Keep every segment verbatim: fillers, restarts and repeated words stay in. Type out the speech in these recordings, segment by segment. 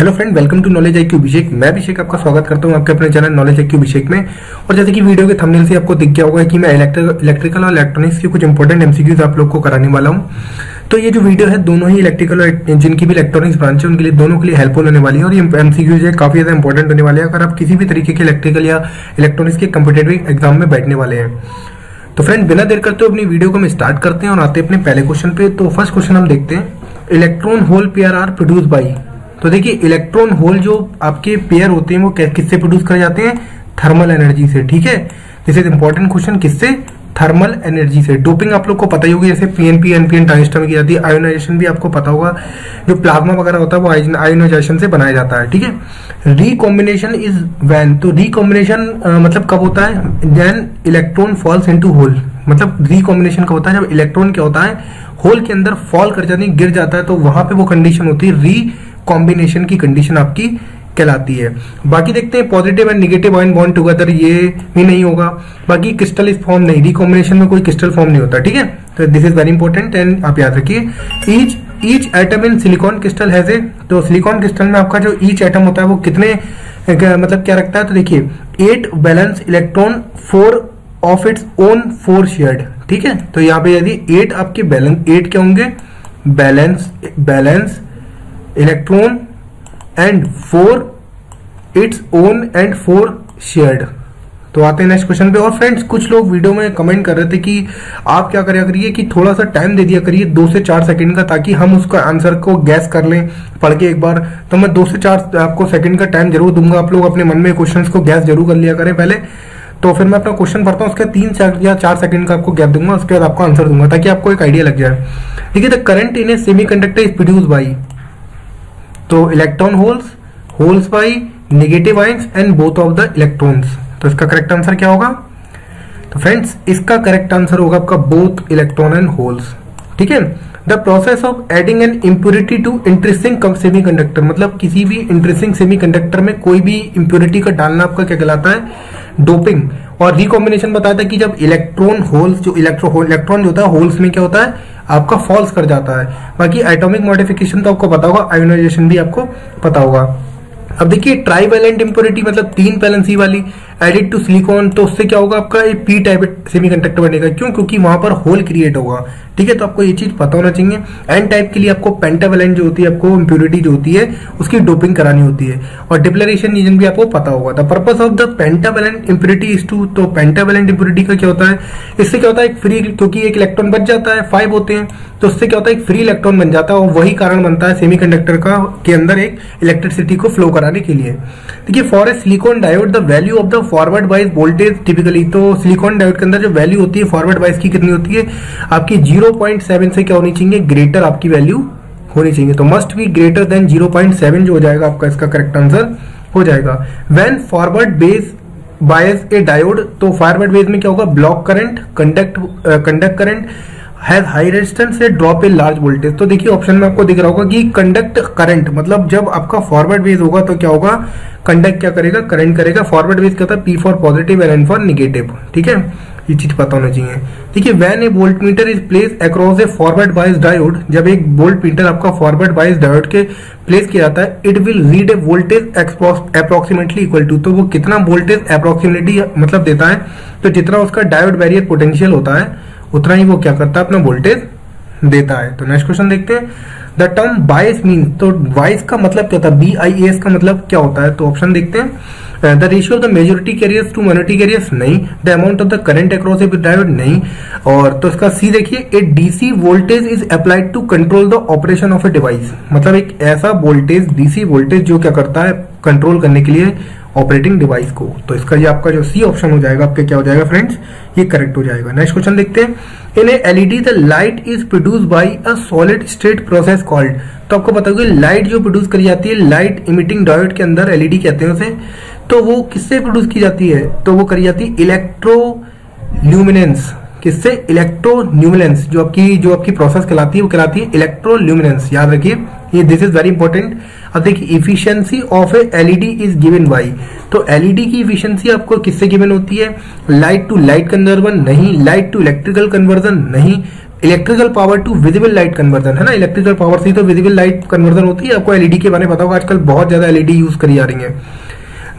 Hello friend, welcome to knowledge acute Abhishek. मैं अभिषेक आपका स्वागत करता हूं आपके अपने चैनल नॉलेज एक्यू अभिषेक में। और जैसे कि वीडियो के थंबनेल से आपको दिख गया होगा कि मैं इलेक्ट्रिकल और इलेक्ट्रॉनिक्स के कुछ इंपॉर्टेंट एमसीक्यूज आप लोग को कराने वाला हूं। तो ये जो वीडियो है दोनों ही इलेक्ट्रिकल और जिनकी भी इलेक्ट्रॉनिक्स ब्रांच है उनके लिए दोनों के लिए हेल्पफुल होने वाली है। और ये एमसीक्यूज है काफी ज्यादा इंपॉर्टेंट होने वाले हैं अगर आप किसी भी तरीके के इलेक्ट्रिकल या इलेक्ट्रॉनिक्स के कॉम्पिटिटिव एग्जाम में बैठने वाले हैं। तो फ्रेंड बिना देर करते अपनी वीडियो को हम स्टार्ट करते हैं और आते हैं अपने पहले क्वेश्चन पे। तो फर्स्ट क्वेश्चन हम देखते हैं, electron hole pair are produce by. तो देखिए इलेक्ट्रॉन होल जो आपके पेयर होते हैं वो किससे प्रोड्यूस करे जाते हैं, थर्मल एनर्जी से। ठीक है, दिस इज इंपॉर्टेंट क्वेश्चन, किससे, थर्मल एनर्जी से। डोपिंग आप लोग को पता ही होगी, जैसे पीएनपी एनपीएन ट्रांजिस्टर में की जाती है। आयनाइजेशन भी आपको पता होगा, जो प्लाज्मा वगैरह होता है वो आयनाइजेशन से बनाया जाता है। ठीक है, रिकॉम्बिनेशन इज व्हेन। तो रिकॉम्बिनेशन मतलब कब होता है, then electron falls into hole. मतलब रिकॉम्बिनेशन का होता है जब इलेक्ट्रॉन क्या होता है होल के अंदर फॉल कर जाती है, गिर जाता है। तो वहां पे वो कंडीशन होती है, रिकॉम्बिनेशन की कंडीशन आपकी कहलाती है। बाकी देखते हैं positive and negative ion bond together, ये भी नहीं होगा। बाकी क्रिस्टल इज फॉर्म नहीं, रिकॉम्बिनेशन में कोई क्रिस्टल फॉर्म नहीं होता। ठीक है, तो this is very important and आप याद रखिए। Each each atom in silicon crystal has a. तो सिलिकॉन क्रिस्टल में आपका जो ईच एटम होता है वो कितने मतलब क्या रखता है, तो देखिए eight valence electron four of its own four shared. ठीक है, तो यहाँ पे यदि एट आपके बैलेंस एट क्या होंगे, valence valence electron and four its own and four shared. तो आते हैं नेक्स्ट क्वेश्चन पे। और फ्रेंड्स कुछ लोग वीडियो में कमेंट कर रहे थे कि आप क्या करिया करिए कि थोड़ा सा टाइम दे दिया करिए दो से चार सेकंड का, ताकि हम उसका आंसर को गैस कर लें पढ़ के एक बार। तो मैं दो से चार आपको सेकंड का टाइम जरूर दूंगा, आप लोग अपने मन में क्वेश्चंस को गैस जरूर कर लिया करें पहले। तो फिर मैं अपना क्वेश्चन पढ़ता हूँ, उसके तीन या चार सेकंड का आपको गैप दूंगा, उसके बाद आपको आंसर दूंगा ताकि आपको एक आइडिया लग जाए। ठीक है, the current in a semiconductor is produced by. तो electron holes holes by negative ions and both of the electrons. तो इसका करेक्ट आंसर क्या होगा, तो फ्रेंड्स इसका करेक्ट आंसर होगा आपका बोथ इलेक्ट्रॉन एंड होल्स। ठीक है, the process of adding an impurity to intrinsic semiconductor. मतलब किसी भी इंट्रिंसिक सेमीकंडक्टर में कोई भी इम्प्योरिटी का डालना आपका क्या कहलाता है, डोपिंग। और रिकॉम्बिनेशन बताता है कि जब इलेक्ट्रॉन होल्स जो इलेक्ट्रो इलेक्ट्रॉन जो होता है होल्स में क्या होता है आपका फॉल्स कर जाता है। बाकी एटॉमिक मॉडिफिकेशन तो आपको पता होगा, आयोनाइजेशन भी आपको पता होगा। अब देखिए ट्राई वैलेंट इम्प्योरिटी मतलब तीन वैलेंसी वाली एडिड टू सिलिकॉन, तो उससे क्या होगा आपका ये पी टाइप सेमीकंडक्टर बनेगा। क्यों, क्योंकि वहां पर होल क्रिएट होगा। ठीक है, तो आपको ये चीज पता होना चाहिए। एन टाइप के लिए आपको पेंटावेलेंट जो होती है आपको इम्प्योरिटी जो होती है उसकी डोपिंग करानी होती है। और डिप्लेरेशन रीजन भी आपको पता होगा। The purpose of the pentavalent impurity is to. तो पेंटावेलेंट इम्प्योरिटी का क्या होता है, इससे क्या होता है फ्री, क्योंकि एक इलेक्ट्रॉन बच जाता है, फाइव होते हैं, तो उससे क्या होता है एक फ्री इलेक्ट्रॉन बन जाता है। और वही कारण बनता है सेमीकंडक्टर का के अंदर एक इलेक्ट्रिसिटी को फ्लो कराने के लिए। देखिए for a silicon diode the value of the forward bias voltage typically. तो सिलिकॉन डायोड के अंदर जो वैल्यू होती है फॉरवर्ड बायस की कितनी होती है आपकी, ज़ीरो पॉइंट सेवन से क्या होनी चाहिए, ग्रेटर आपकी वैल्यू होनी चाहिए। तो must be greater than zero point seven जो हो जाएगा आपका इसका करेक्ट आंसर हो जाएगा। When forward base bias a diode, तो फॉरवर्ड बेस में क्या होगा, block current conduct conduct current has high resistance drop a large voltage. तो देखिए ऑप्शन में आपको दिख रहा होगा कि कंडक्ट करंट मतलब जब आपका फॉरवर्ड वेज होगा तो क्या होगा, कंडक्ट क्या करेगा, करंट करेगा। फॉरवर्ड वेज क्या होता है, P for positive and N for negative. ठीक है, ये चीज पता होना चाहिए। ठीक है, when a voltmeter is place across a forward bias diode, जब एक वोल्ट मीटर आपका फॉरवर्ड बायस डायोड के प्लेस किया जाता है, it will read a voltage approximately equal to. तो वो कितना वोल्टेज अप्रोक्सीमेटली मतलब देता है, तो जितना उसका डायोड बैरियर पोटेंशियल होता है उतना ही वो क्या करता है अपना वोल्टेज देता है। तो नेक्स्ट क्वेश्चन देखते हैं, द टर्म बायस मीन। तो बायस का मतलब क्या होता है, बी आई एस का मतलब क्या होता है, तो ऑप्शन देखते हैं। The ratio of the majority carriers to minority carriers नहीं। The amount of the current across a diode नहीं। और तो इसका सी देखिए, a DC voltage is applied to control the operation of a device. मतलब एक ऐसा वोल्टेज डीसी वोल्टेज जो क्या करता है कंट्रोल करने के लिए ऑपरेटिंग डिवाइस को। तो इसका ये आपका जो सी ऑप्शन हो जाएगा आपके क्या हो जाएगा फ्रेंड्स, ये करेक्ट हो जाएगा। नेक्स्ट क्वेश्चन देखते हैं, in a LED the light is produced by a solid state process called. तो आपको पता होगा लाइट जो प्रोड्यूस करी जाती है लाइट इमिटिंग डायोड के अंदर एलईडी कहते हैं उसे, तो वो किससे प्रोड्यूस की जाती है, तो वो करी जाती है इलेक्ट्रो ल्यूमिनेंस। किससे, इलेक्ट्रो ल्यूमिनेंस। जो आपकी जो आपकी प्रोसेस कहलाती है वो कहलाती है इलेक्ट्रो ल्यूमिनेंस, याद रखिए ये, दिस इज वेरी इंपॉर्टेंट। अब देखिए efficiency of a LED is given by. तो एलईडी की इफिशियंसी आपको किससे गिवन होती है, लाइट टू लाइट कन्वर्जन नहीं, लाइट टू इलेक्ट्रिकल कन्वर्जन नहीं, electrical power to visible light conversion, है ना, इलेक्ट्रिकल पावर से तो विजिबल लाइट कन्वर्जन होती है। आपको एलईडी के बारे में पता होगा, आजकल बहुत ज्यादा एलईडी यूज करी जा रही है।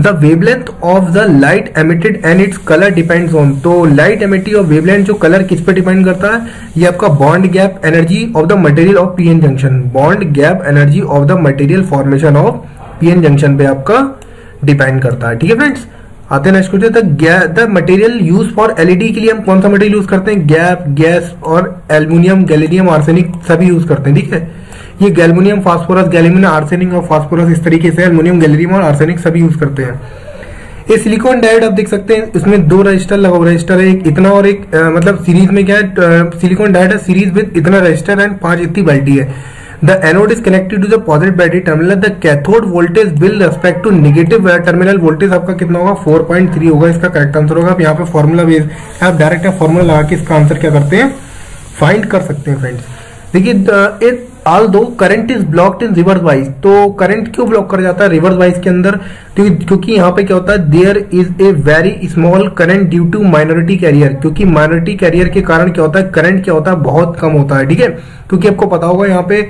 The wavelength of the light emitted and its colour depends on, तो लाइट एमिटी और वेवलेंथ जो कलर किस पे डिपेंड करता है, ये आपका bond gap energy of the material of PN junction, bond gap energy of the material formation of PN junction पे आपका डिपेंड करता है। ठीक है फ्रेंड्स, आते हैं next question. The material use for LED, के लिए हम कौन सा मटेरियल यूज करते हैं, गैप, गैस और एल्युमिनियम गैलियम आर्सेनिक सभी यूज करते हैं। ठीक है, ये गैलियम फास्फोरस, गैलियम आर्सेनिक और फास्फोरस, इस तरीके से एल्युमिनियम गैलियम और आर्सेनिक सभी यूज करते हैं। ये सिलिकॉन डायोड आप देख सकते हैं, इसमें दो रजिस्टर लगा हुआ, रजिस्टर एक इतना और एक आ, मतलब सीरीज में क्या है, सिलिकॉन डायोड है सीरीज विद इतना रजिस्टर एंड पांच इतनी बैटरी है। The anode is connected to the positive battery terminal, the cathode voltage will respect to negative terminal voltage आपका कितना होगा, फोर पॉइंट थ्री होगा, इसका करेक्ट आंसर होगा। आप यहाँ पे फॉर्मूला बेस आप डायरेक्ट फॉर्मूला लगा के इसका आंसर क्या करते हैं, फाइंड कर सकते हैं फ्रेंड्स। देखिए Although current is blocked in reverse bias, तो current क्यों block कर जाता है reverse bias के अंदर, क्योंकि यहाँ पे क्या होता है, there is a very small current due to minority carrier, क्योंकि minority carrier के कारण क्या होता है, current क्या होता है बहुत कम होता है। ठीक है, क्योंकि आपको पता होगा यहाँ पे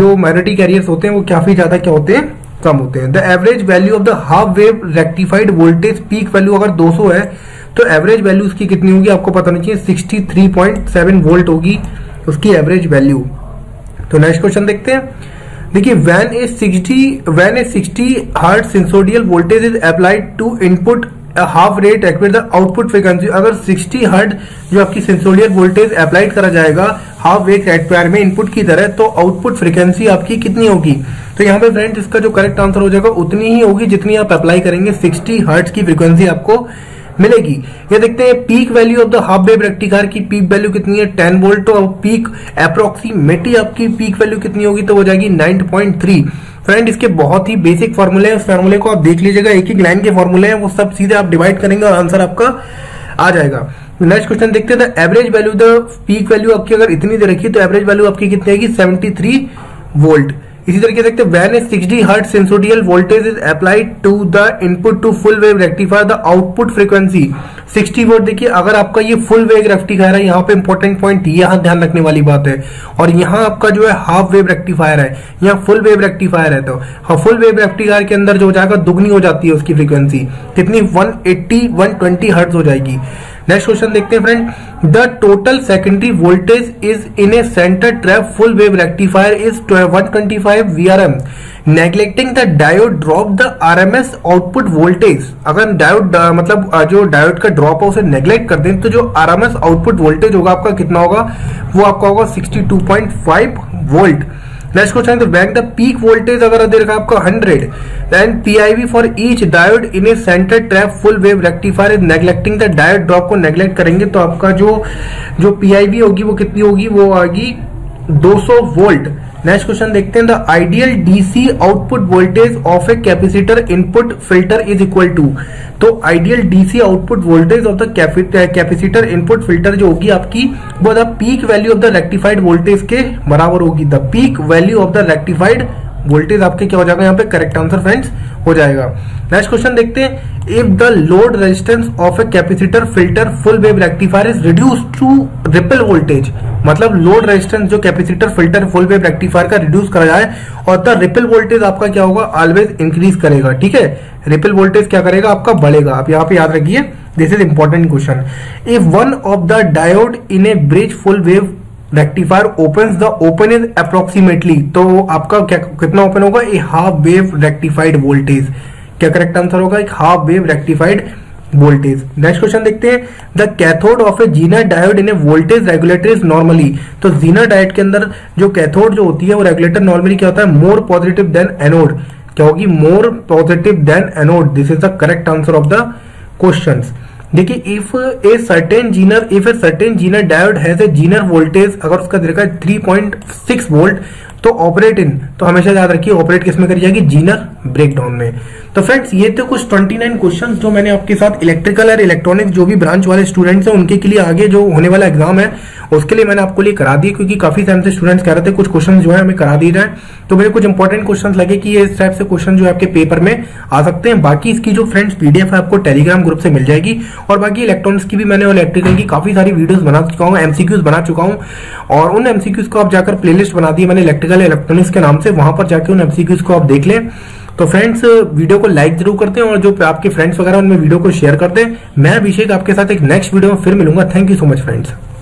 जो minority carriers होते हैं वो काफी ज्यादा क्या होते हैं, कम होते हैं। The average value of the half wave rectified voltage peak value अगर दो सौ है तो एवरेज वैल्यू उसकी कितनी होगी, आपको पता नहीं चाहिए, sixty three point seven volt होगी उसकी एवरेज वैल्यू। तो नेक्स्ट क्वेश्चन देखते हैं। देखिए when a sixty when a sixty hertz sinusoidal voltage is applied to input half rate act the output frequency, अगर सिक्सटी हर्ट्ज जो आपकी सेंसोडियल वोल्टेज अप्लाइड करा जाएगा हाफ रेट रेक्टिफायर में इनपुट की तरह, तो आउटपुट फ्रीक्वेंसी आपकी कितनी होगी, तो यहाँ पे फ्रेंड्स इसका जो करेक्ट आंसर हो जाएगा उतनी ही होगी जितनी आप अप्लाई करेंगे, सिक्सटी हर्ट्ज की फ्रीक्वेंसी आपको मिलेगी। ये देखते हैं peak value of the half wave rectifier की पीक वैल्यू कितनी है, टेन वोल्ट, तो पीक अप्रोक्सीमेटली आपकी पीक वैल्यू कितनी होगी, तो हो जाएगी नाइन पॉइंट थ्री। फ्रेंड इसके बहुत ही बेसिक फॉर्मूले हैं, उस फॉर्मूले को आप देख लीजिएगा, एक एक लाइन के फॉर्मूले हैं, वो सब सीधे आप डिवाइड करेंगे और आंसर आपका आ जाएगा। नेक्स्ट क्वेश्चन देखते हैं। Average value the peak value आपकी अगर इतनी दे रखी है तो एवरेज वैल्यू आपकी कितनी आएगी, सेवेंटी थ्री वोल्ट। इसी तरीके से देखते हैं when a sixty hertz sinusoidal voltage is applied to the input to full wave rectifier the output frequency sixty volt. देखिए अगर आपका ये फुल वेव रेक्टिफायर है, यहाँ पे इंपॉर्टेंट पॉइंट यहाँ ध्यान रखने वाली बात है, और यहाँ आपका जो है हाफ वेव रेक्टिफायर है, यहाँ फुल वेव रेक्टिफायर है, तो फुल वेव रेक्टिफायर के अंदर जो हो जाएगा दुगनी हो जाती है उसकी फ्रीक्वेंसी, कितनी one eighty one twenty hertz हो जाएगी। नेक्स्ट क्वेश्चन देखते हैं friend. The total secondary voltage is in a centre trap full wave rectifier is one twenty five VRM, neglecting the diode drop the RMS output voltage, अगर diode मतलब जो diode का drop है उसे neglect कर दें तो जो आरएमएस आउटपुट वोल्टेज होगा आपका कितना होगा, वो आपका होगा sixty two point five volt. Next question तो वैन द पीक वोल्टेज अगर दे रखा आपका hundred then PIV for each diode in a centre trap full wave rectifier is neglecting the diode drop को नेग्लेक्ट करेंगे तो आपका जो जो पीआईवी होगी वो कितनी होगी, वो आएगी दो सौ वोल्ट। नेक्स्ट क्वेश्चन देखते हैं। The ideal DC output voltage of a capacitor input filter is equal to, तो ideal DC output voltage of the capacitor input filter जो होगी आपकी वो the peak value of the rectified voltage के बराबर होगी, the peak value of the rectified voltage आपके क्या हो जाएगा, यहाँ पे करेक्ट आंसर फ्रेंड्स हो जाएगा। नेक्स्ट क्वेश्चन देखते हैं। If the load resistance of a capacitor filter full wave rectifier is reduce to ripple voltage, मतलब लोड रेजिस्टेंस जो capacitor filter full wave rectifier का रिड्यूस करा जाए और द रिपल वोल्टेज आपका क्या होगा, ऑलवेज इंक्रीज करेगा। ठीक है, रिपल वोल्टेज क्या करेगा आपका, बढ़ेगा। आप यहाँ पे याद रखिए, this is important question. If one of the diode in a bridge full wave rectifier open the open is approximately, तो आपका क्या कितना ओपन होगा, a half wave rectified voltage, क्या करेक्ट आंसर होगा, एक half wave rectified voltage. Next question देखते हैं। The cathode of a zener diode in a voltage regulator is normally, तो जीनर डायोड के अंदर जो कैथोड जो होती है वो रेगुलेटर नॉर्मली क्या होता है, मोर पॉजिटिव देन एनोड, क्या होगी, more positive than anode. This is the correct answer of the question. देखिए if a certain zener if a certain zener diode has a zener voltage अगर उसका देखा है थ्री पॉइंट सिक्स वोल्ट तो operate in, तो हमेशा याद रखिए ऑपरेट किसमें करी जाएगी, जीनर ब्रेकडाउन में। तो फ्रेंड्स ये तो कुछ उनतीस क्वेश्चंस जो मैंने आपके साथ इलेक्ट्रिकल और इलेक्ट्रॉनिक्स जो भी ब्रांच वाले स्टूडेंट्स हैं उनके के लिए आगे जो होने वाला एग्जाम है उसके लिए मैंने आपको लिए करा दी, क्योंकि काफी टाइम से स्टूडेंट्स कह रहे थे कुछ क्वेश्चन जो है हमें करा दी जाए, तो मेरे कुछ इंपॉर्टेंट क्वेश्चन लगे कि ये इस टाइप से क्वेश्चन जो है आपके पेपर में आ सकते हैं। बाकी इसकी जो फ्रेंड्स पीडीएफ है आपको टेलीग्राम ग्रुप से मिल जाएगी, और बाकी इलेक्ट्रॉनिक्स की भी मैंने इलेक्ट्रिकल की काफी सारी वीडियोस बना चुका हूँ, एमसीक्यूज बना चुका हूँ, और उन एमसीक्यूज को आप जाकर प्लेलिस्ट बना दी है मैंने इलेक्ट्रिकल इलेक्ट्रॉनिक्स के नाम से, वहां पर जाकर उन एमसीक्यूज को आप देख लें। तो फ्रेंड्स वीडियो को लाइक जरूर करते हैं और जो आपके फ्रेंड्स वगैरह उनमें वीडियो को शेयर करते हैं। मैं अभिषेक आपके साथ एक नेक्स्ट वीडियो में फिर मिलूंगा। Thank you so much friends.